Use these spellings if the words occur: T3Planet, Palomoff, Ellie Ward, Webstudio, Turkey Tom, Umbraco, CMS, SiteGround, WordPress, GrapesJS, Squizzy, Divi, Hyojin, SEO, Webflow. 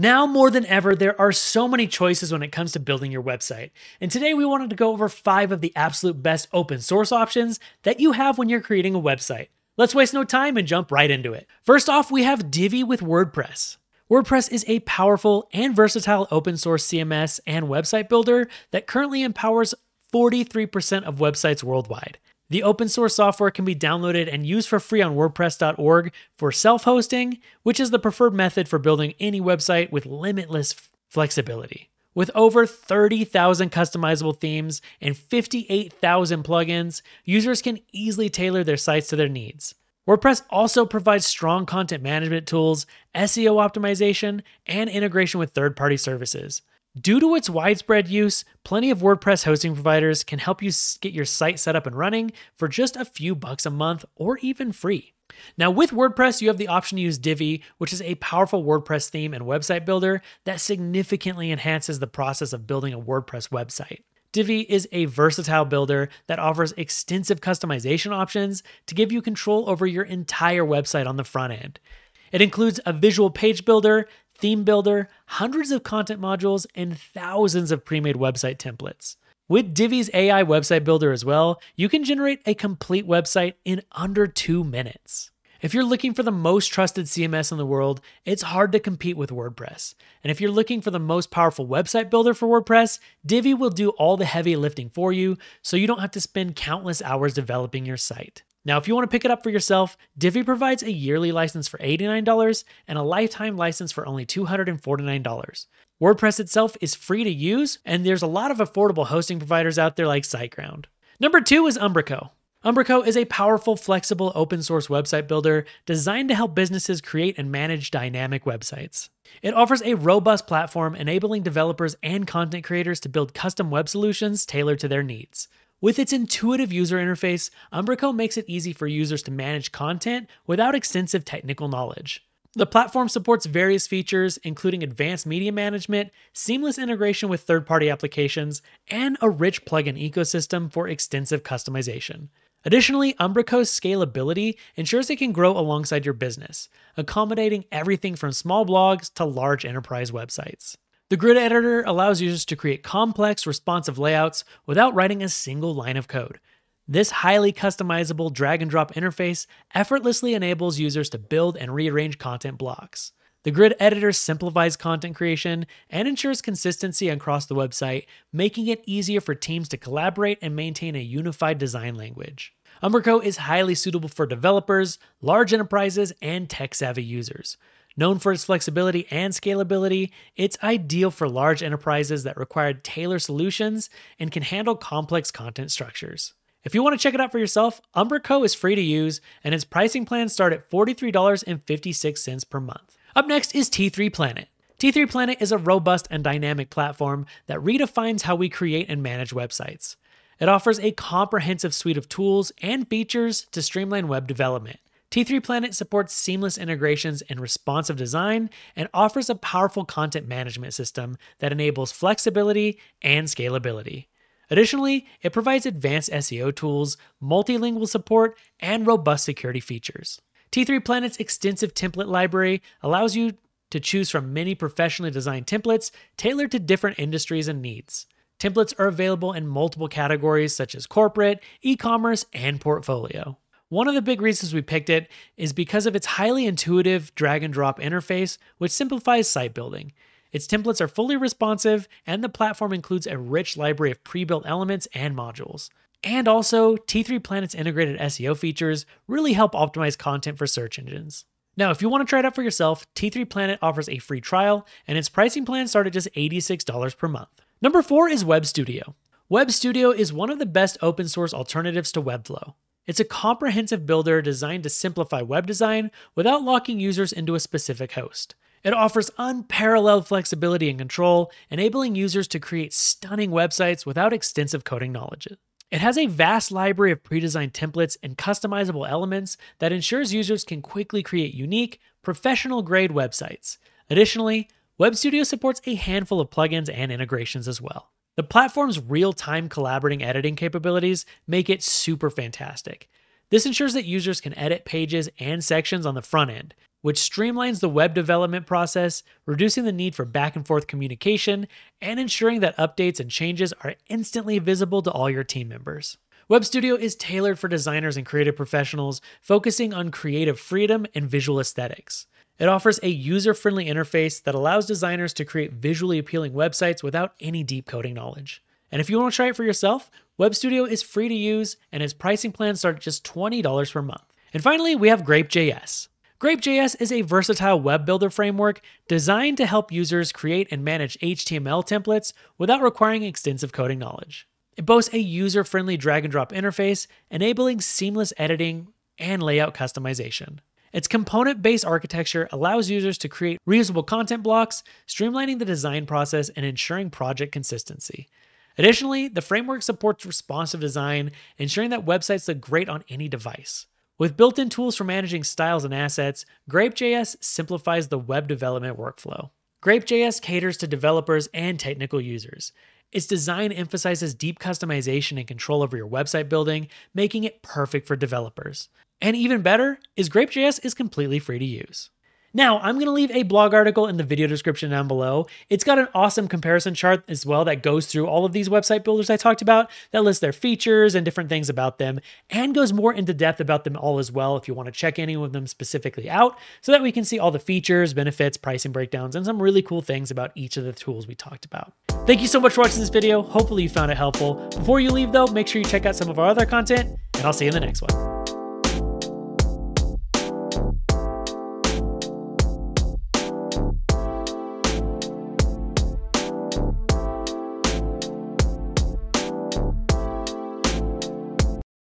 Now more than ever, there are so many choices when it comes to building your website. And today we wanted to go over 5 of the absolute best open source options that you have when you're creating a website. Let's waste no time and jump right into it. First off, we have Divi with WordPress. WordPress is a powerful and versatile open source CMS and website builder that currently empowers 43% of websites worldwide. The open source software can be downloaded and used for free on WordPress.org for self-hosting, which is the preferred method for building any website with limitless flexibility. With over 30,000 customizable themes and 58,000 plugins, users can easily tailor their sites to their needs. WordPress also provides strong content management tools, SEO optimization, and integration with third-party services. Due to its widespread use, plenty of WordPress hosting providers can help you get your site set up and running for just a few bucks a month or even free. Now with WordPress, you have the option to use Divi, which is a powerful WordPress theme and website builder that significantly enhances the process of building a WordPress website. Divi is a versatile builder that offers extensive customization options to give you control over your entire website on the front end. It includes a visual page builder, theme builder, hundreds of content modules, and thousands of pre-made website templates. With Divi's AI website builder as well, you can generate a complete website in under 2 minutes. If you're looking for the most trusted CMS in the world, it's hard to compete with WordPress. And if you're looking for the most powerful website builder for WordPress, Divi will do all the heavy lifting for you, so you don't have to spend countless hours developing your site. Now, if you want to pick it up for yourself, Divi provides a yearly license for $89 and a lifetime license for only $249. WordPress itself is free to use, and there's a lot of affordable hosting providers out there like SiteGround. Number 2 is Umbraco. Umbraco is a powerful, flexible, open source website builder designed to help businesses create and manage dynamic websites. It offers a robust platform enabling developers and content creators to build custom web solutions tailored to their needs. With its intuitive user interface, Umbraco makes it easy for users to manage content without extensive technical knowledge. The platform supports various features, including advanced media management, seamless integration with third-party applications, and a rich plugin ecosystem for extensive customization. Additionally, Umbraco's scalability ensures it can grow alongside your business, accommodating everything from small blogs to large enterprise websites. The grid editor allows users to create complex, responsive layouts without writing a single line of code. This highly customizable drag-and-drop interface effortlessly enables users to build and rearrange content blocks. The grid editor simplifies content creation and ensures consistency across the website, making it easier for teams to collaborate and maintain a unified design language. Umbraco is highly suitable for developers, large enterprises, and tech-savvy users. Known for its flexibility and scalability, it's ideal for large enterprises that require tailored solutions and can handle complex content structures. If you want to check it out for yourself, Umbraco is free to use, and its pricing plans start at $43.56 per month. Up next is T3Planet. T3Planet is a robust and dynamic platform that redefines how we create and manage websites. It offers a comprehensive suite of tools and features to streamline web development. T3Planet supports seamless integrations and responsive design and offers a powerful content management system that enables flexibility and scalability. Additionally, it provides advanced SEO tools, multilingual support, and robust security features. T3Planet's extensive template library allows you to choose from many professionally designed templates tailored to different industries and needs. Templates are available in multiple categories such as corporate, e-commerce, and portfolio. One of the big reasons we picked it is because of its highly intuitive drag-and-drop interface, which simplifies site building. Its templates are fully responsive, and the platform includes a rich library of pre-built elements and modules. And also, T3Planet's integrated SEO features really help optimize content for search engines. Now, if you want to try it out for yourself, T3Planet offers a free trial, and its pricing plans start at just $86 per month. Number 4 is Webstudio. Webstudio is one of the best open source alternatives to Webflow. It's a comprehensive builder designed to simplify web design without locking users into a specific host. It offers unparalleled flexibility and control, enabling users to create stunning websites without extensive coding knowledge. It has a vast library of pre-designed templates and customizable elements that ensures users can quickly create unique, professional-grade websites. Additionally, Webstudio supports a handful of plugins and integrations as well. The platform's real-time collaborating editing capabilities make it super fantastic. This ensures that users can edit pages and sections on the front end. which streamlines the web development process, reducing the need for back and forth communication, and ensuring that updates and changes are instantly visible to all your team members. Webstudio is tailored for designers and creative professionals, focusing on creative freedom and visual aesthetics. It offers a user-friendly interface that allows designers to create visually appealing websites without any deep coding knowledge. And if you want to try it for yourself, Webstudio is free to use, and its pricing plans start at just $20 per month. And finally, we have GrapesJS. GrapesJS is a versatile web builder framework designed to help users create and manage HTML templates without requiring extensive coding knowledge. It boasts a user-friendly drag-and-drop interface, enabling seamless editing and layout customization. Its component-based architecture allows users to create reusable content blocks, streamlining the design process and ensuring project consistency. Additionally, the framework supports responsive design, ensuring that websites look great on any device. With built-in tools for managing styles and assets, GrapesJS simplifies the web development workflow. GrapesJS caters to developers and technical users. Its design emphasizes deep customization and control over your website building, making it perfect for developers. And even better is GrapesJS is completely free to use. Now, I'm going to leave a blog article in the video description down below. It's got an awesome comparison chart as well that goes through all of these website builders I talked about, that lists their features and different things about them, and goes more into depth about them all as well if you want to check any of them specifically out, so that we can see all the features, benefits, pricing breakdowns, and some really cool things about each of the tools we talked about. Thank you so much for watching this video. Hopefully you found it helpful. Before you leave though, make sure you check out some of our other content, and I'll see you in the next one.